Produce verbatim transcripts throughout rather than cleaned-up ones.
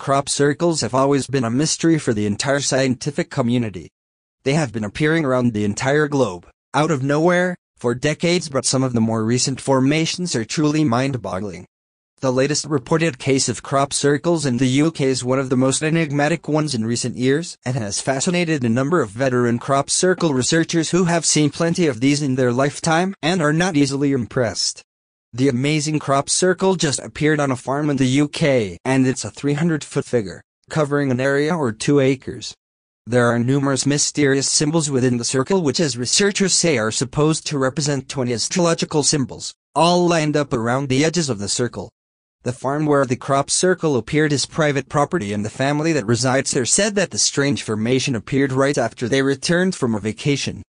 Crop circles have always been a mystery for the entire scientific community. They have been appearing around the entire globe, out of nowhere, for decades, but some of the more recent formations are truly mind-boggling. The latest reported case of crop circles in the U K is one of the most enigmatic ones in recent years and has fascinated a number of veteran crop circle researchers who have seen plenty of these in their lifetime and are not easily impressed. The amazing crop circle just appeared on a farm in the U K, and it's a three hundred foot figure, covering an area or two acres. There are numerous mysterious symbols within the circle which, as researchers say, are supposed to represent twenty astrological symbols, all lined up around the edges of the circle. The farm where the crop circle appeared is private property, and the family that resides there said that the strange formation appeared right after they returned from a vacation.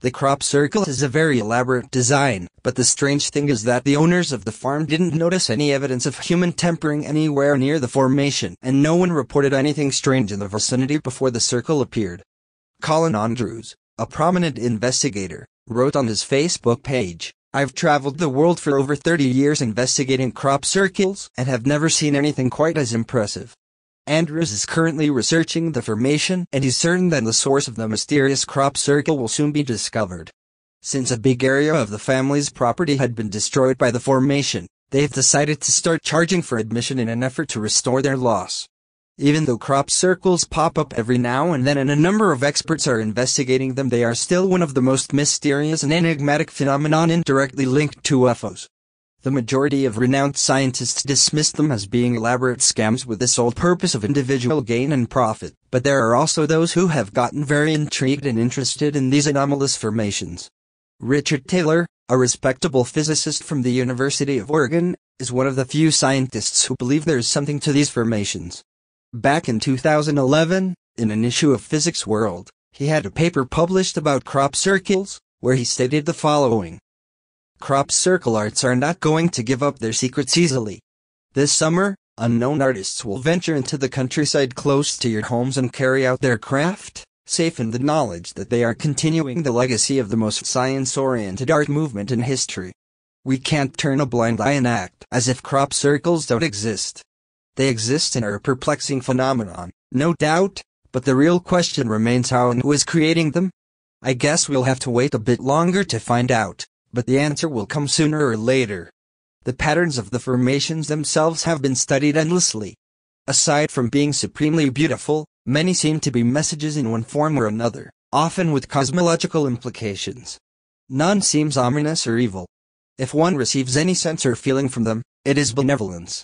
The crop circle is a very elaborate design, but the strange thing is that the owners of the farm didn't notice any evidence of human tampering anywhere near the formation, and no one reported anything strange in the vicinity before the circle appeared. Colin Andrews, a prominent investigator, wrote on his Facebook page, "I've traveled the world for over thirty years investigating crop circles and have never seen anything quite as impressive." Andrews is currently researching the formation, and he's certain that the source of the mysterious crop circle will soon be discovered. Since a big area of the family's property had been destroyed by the formation, they've decided to start charging for admission in an effort to restore their loss. Even though crop circles pop up every now and then and a number of experts are investigating them, they are still one of the most mysterious and enigmatic phenomenon indirectly linked to U F Os. The majority of renowned scientists dismiss them as being elaborate scams with the sole purpose of individual gain and profit, but there are also those who have gotten very intrigued and interested in these anomalous formations. Richard Taylor, a respectable physicist from the University of Oregon, is one of the few scientists who believe there is something to these formations. Back in two thousand eleven, in an issue of Physics World, he had a paper published about crop circles, where he stated the following: "Crop circle arts are not going to give up their secrets easily. This summer, unknown artists will venture into the countryside close to your homes and carry out their craft, safe in the knowledge that they are continuing the legacy of the most science-oriented art movement in history. We can't turn a blind eye and act as if crop circles don't exist. They exist and are a perplexing phenomenon, no doubt, but the real question remains how and who is creating them? I guess we'll have to wait a bit longer to find out, but the answer will come sooner or later." The patterns of the formations themselves have been studied endlessly. Aside from being supremely beautiful, many seem to be messages in one form or another, often with cosmological implications. None seems ominous or evil. If one receives any sense or feeling from them, it is benevolence.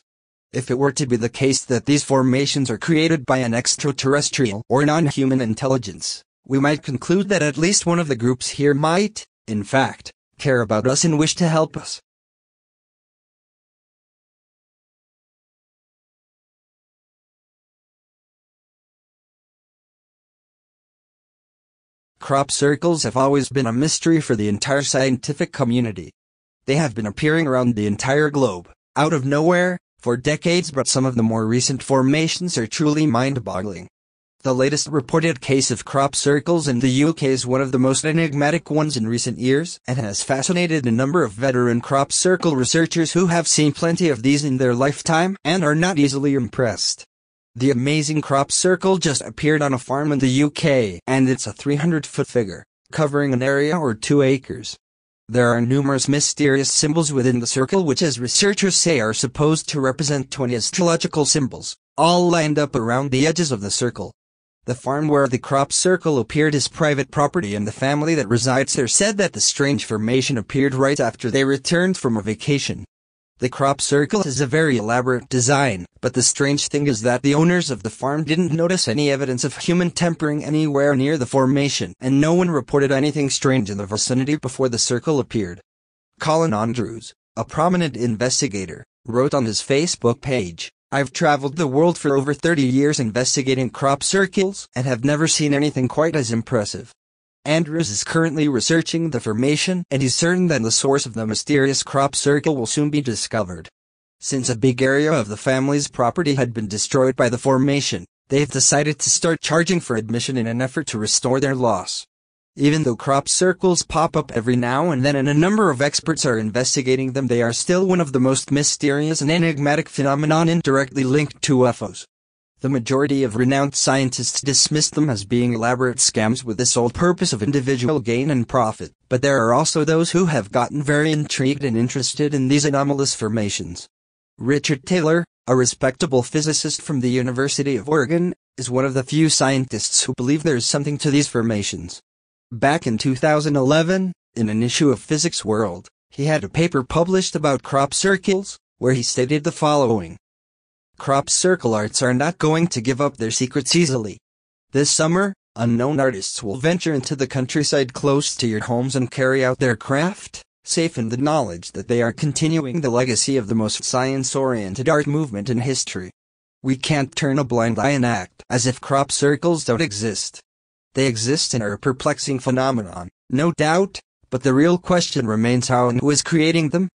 If it were to be the case that these formations are created by an extraterrestrial or non-human intelligence, we might conclude that at least one of the groups here might, in fact, care about us and wish to help us. Crop circles have always been a mystery for the entire scientific community. They have been appearing around the entire globe, out of nowhere, for decades, but some of the more recent formations are truly mind-boggling. The latest reported case of crop circles in the U K is one of the most enigmatic ones in recent years and has fascinated a number of veteran crop circle researchers who have seen plenty of these in their lifetime and are not easily impressed. The amazing crop circle just appeared on a farm in the U K, and it's a three hundred foot figure, covering an area or two acres. There are numerous mysterious symbols within the circle which, as researchers say, are supposed to represent twenty astrological symbols, all lined up around the edges of the circle. The farm where the crop circle appeared is private property, and the family that resides there said that the strange formation appeared right after they returned from a vacation. The crop circle is a very elaborate design, but the strange thing is that the owners of the farm didn't notice any evidence of human tampering anywhere near the formation, and no one reported anything strange in the vicinity before the circle appeared. Colin Andrews, a prominent investigator, wrote on his Facebook page, "I've traveled the world for over thirty years investigating crop circles and have never seen anything quite as impressive." Andrews is currently researching the formation, and he's certain that the source of the mysterious crop circle will soon be discovered. Since a big area of the family's property had been destroyed by the formation, they've decided to start charging for admission in an effort to restore their loss. Even though crop circles pop up every now and then and a number of experts are investigating them, they are still one of the most mysterious and enigmatic phenomenon indirectly linked to U F Os. the majority of renowned scientists dismiss them as being elaborate scams with the sole purpose of individual gain and profit. But there are also those who have gotten very intrigued and interested in these anomalous formations. Richard Taylor, a respectable physicist from the University of Oregon, is one of the few scientists who believe there is something to these formations. Back in two thousand eleven, in an issue of Physics World, he had a paper published about crop circles, where he stated the following. Crop circle arts are not going to give up their secrets easily. This summer, unknown artists will venture into the countryside close to your homes and carry out their craft, safe in the knowledge that they are continuing the legacy of the most science-oriented art movement in history. We can't turn a blind eye and act as if crop circles don't exist. They exist and are a perplexing phenomenon, no doubt, but the real question remains how and who is creating them,